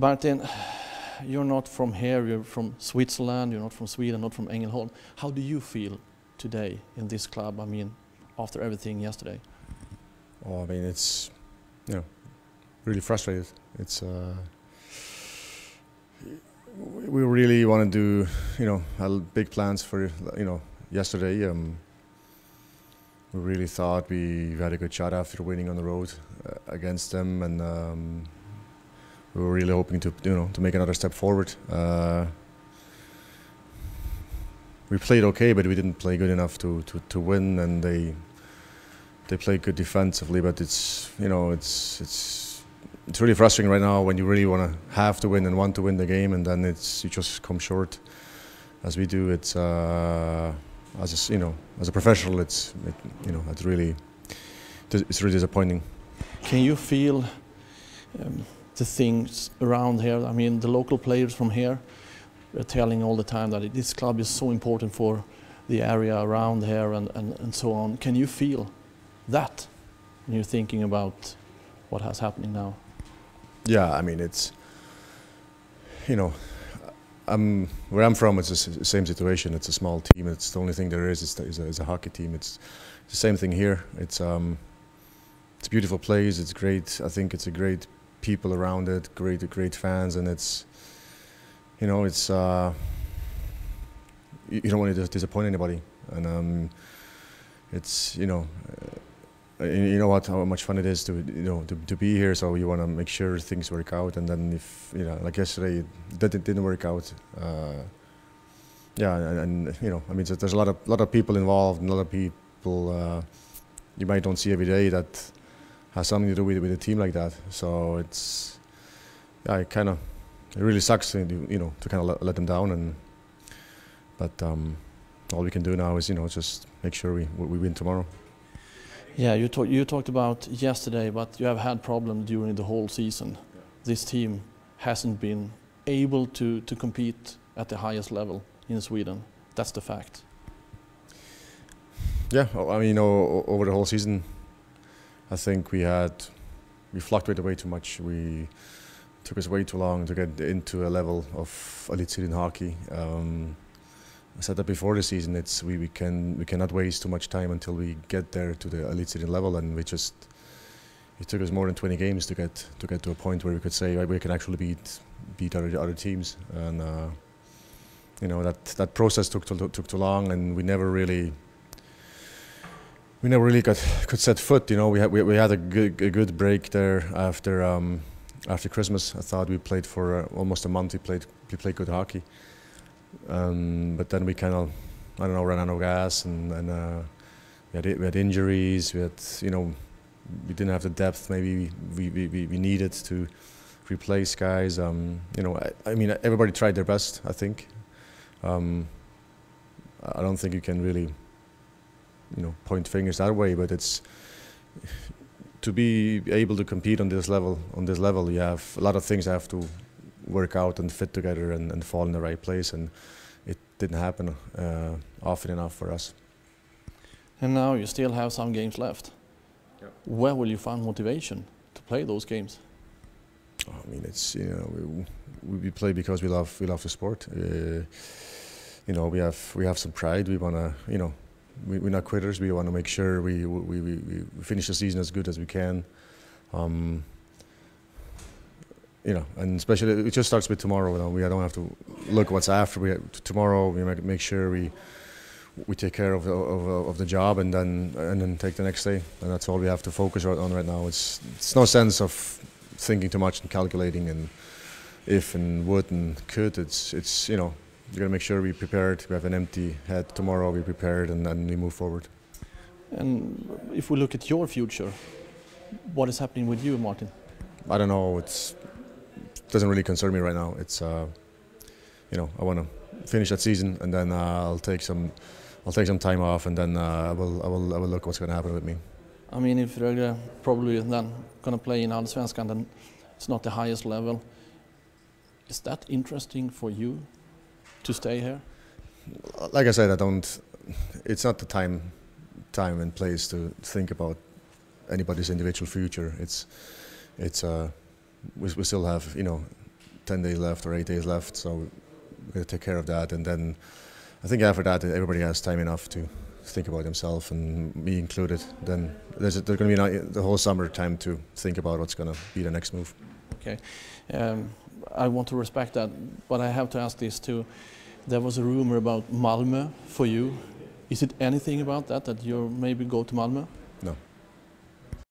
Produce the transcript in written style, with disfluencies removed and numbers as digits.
Martin, you're not from here, you're from Switzerland, you're not from Sweden, not from Engelholm. How do you feel today in this club, I mean, after everything yesterday? Oh, I mean, it's, you know, really frustrated. It's, we really want to do, you know, big plans for, you know, yesterday. We really thought we had a good shot after winning on the road against them, and we were really hoping to, you know, to make another step forward. We played okay, but we didn't play good enough to win, and they played good defensively, but it's, you know, it's really frustrating right now when you really want to win the game, and then it's, you just come short as we do. It's as a, you know, as a professional, you know, it's really disappointing. Can you feel the things around here? I mean, the local players from here are telling all the time that this club is so important for the area around here, and so on. Can you feel that when you're thinking about what has happening now? Yeah, I mean, it's, you know, where I'm from, it's the same situation. It's a small team. It's the only thing there is a hockey team. It's the same thing here. It's a beautiful place. It's great. I think it's a great people around it. Great fans, and it's, you know, it's you don't want to disappoint anybody, and it's, you know, you know what how much fun it is to, you know, to be here. So you want to make sure things work out, and then if, you know, like yesterday, that it didn't work out. Yeah, and you know, I mean, so there's a lot of people involved, and a lot of people you might don't see every day that has something to do with a team like that. So it's, yeah, it really sucks, you know, to kind of let them down. And but all we can do now is, you know, just make sure we win tomorrow. Yeah, you talked about yesterday, but you have had problems during the whole season. Yeah. This team hasn't been able to compete at the highest level in Sweden. That's the fact. Yeah, I mean, you know, over the whole season, I think we fluctuated way too much. We took us way too long to get into a level of elite seed in hockey. I said that before the season. It's we cannot waste too much time until we get there to the elite seeding level, and it took us more than 20 games to get to a point where we could say, right, we can actually beat other teams, and you know, that process took too long, and we never really could set foot. You know, we had a good break there after Christmas. I thought we played for almost a month. We played good hockey. But then we kind of, I don't know, ran out of gas, and we had injuries. We had, you know, we didn't have the depth maybe we needed to replace guys. You know, I mean, everybody tried their best, I think. I don't think you can really, you know, point fingers that way, but it's to be able to compete on this level. You have a lot of things have to work out and fit together and fall in the right place, and it didn't happen often enough for us. And now you still have some games left. Yep. Where will you find motivation to play those games? Oh, I mean, it's, you know, we play because we love the sport. You know, we have some pride. We want to, you know, we're not quitters. We want to make sure we finish the season as good as we can. You know, and especially it just starts with tomorrow. You know, I don't have to look what's after. Tomorrow we make sure we take care of the job, and then take the next day. And that's all we have to focus on right now. It's no sense of thinking too much and calculating and if and would and could. It's you know, you gotta make sure we prepared. We have an empty head tomorrow. We prepared, and then we move forward. And if we look at your future, what is happening with you, Martin? I don't know. Doesn't really concern me right now. It's you know, I want to finish that season, and then I'll take some time off, and then I will look what's going to happen with me. I mean, if Rögle probably then going to play in Allsvenskan, then it's not the highest level. Is that interesting for you to stay here? Like I said, I don't. It's not the time and place to think about anybody's individual future. We still have, you know, 10 days left or 8 days left, so we'll take care of that. And then I think after that everybody has time enough to think about themselves, and me included. Then there's going to be the whole summer time to think about what's going to be the next move. Okay, I want to respect that, but I have to ask this too. There was a rumor about Malmö for you. Is it anything about that, that you maybe go to Malmö? No.